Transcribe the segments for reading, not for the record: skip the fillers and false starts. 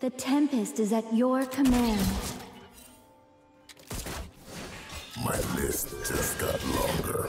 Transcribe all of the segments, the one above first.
The Tempest is at your command. My list just got longer.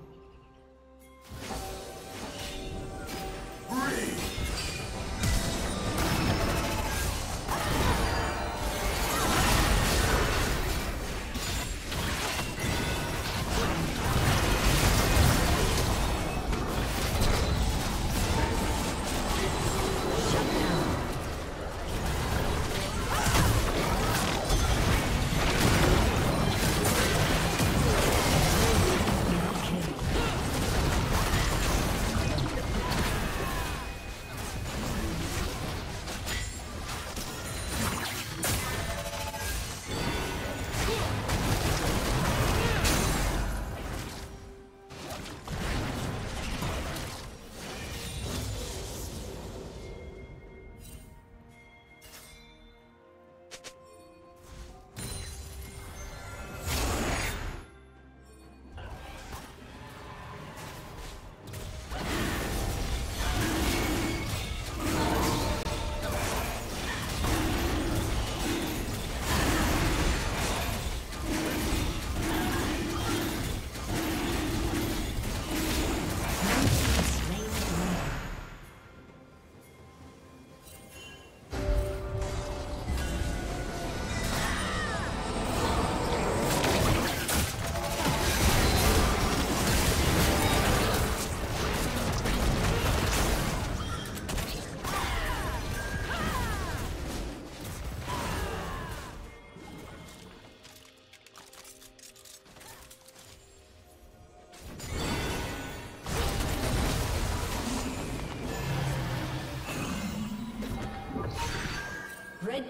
Red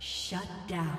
Shut down.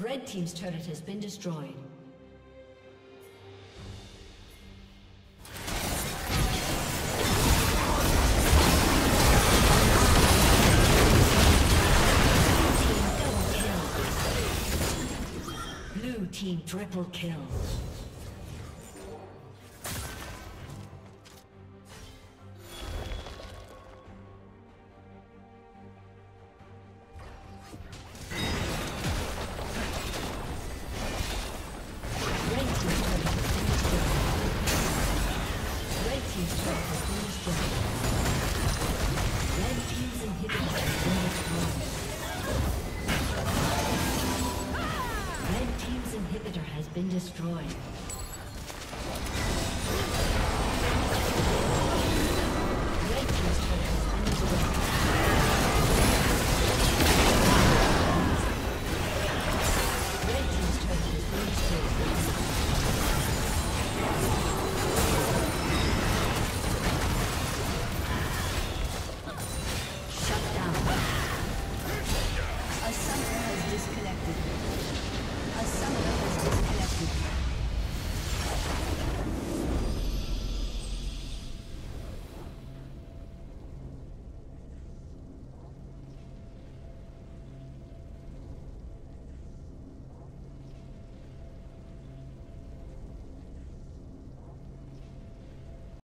Red team's turret has been destroyed. Team triple kill. Inhibitor has been destroyed.